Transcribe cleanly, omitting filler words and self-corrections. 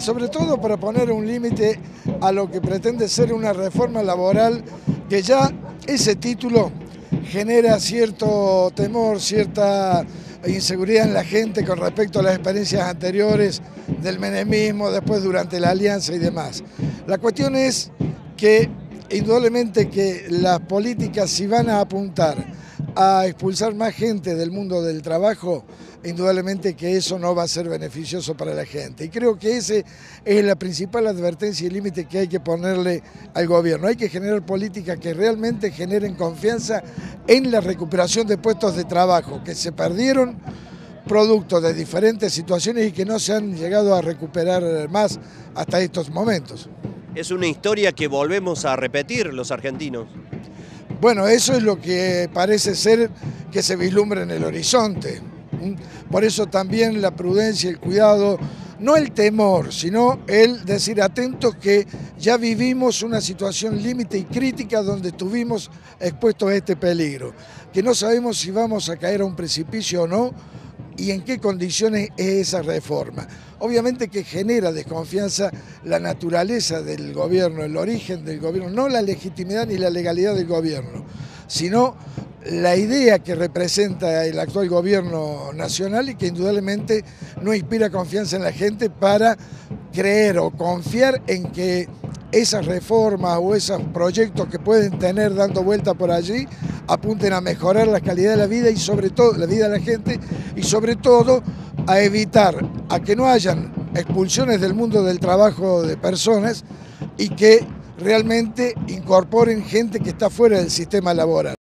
Sobre todo para poner un límite a lo que pretende ser una reforma laboral, que ya ese título genera cierto temor, cierta inseguridad en la gente con respecto a las experiencias anteriores del menemismo, después durante la alianza y demás. La cuestión es que indudablemente que las políticas, si van a apuntar a expulsar más gente del mundo del trabajo, indudablemente que eso no va a ser beneficioso para la gente. Y creo que esa es la principal advertencia y límite que hay que ponerle al gobierno. Hay que generar políticas que realmente generen confianza en la recuperación de puestos de trabajo que se perdieron producto de diferentes situaciones y que no se han llegado a recuperar más hasta estos momentos. Es una historia que volvemos a repetir los argentinos. Bueno, eso es lo que parece ser que se vislumbra en el horizonte. Por eso también la prudencia, el cuidado, no el temor, sino el decir atentos que ya vivimos una situación límite y crítica donde estuvimos expuestos a este peligro, que no sabemos si vamos a caer a un precipicio o no y en qué condiciones es esa reforma. Obviamente que genera desconfianza la naturaleza del gobierno, el origen del gobierno, no la legitimidad ni la legalidad del gobierno, sino la idea que representa el actual gobierno nacional y que indudablemente no inspira confianza en la gente para creer o confiar en que esas reformas o esos proyectos que pueden tener dando vuelta por allí apunten a mejorar la calidad de la vida y sobre todo la vida de la gente y sobre todo a evitar a que no hayan expulsiones del mundo del trabajo de personas y que realmente incorporen gente que está fuera del sistema laboral.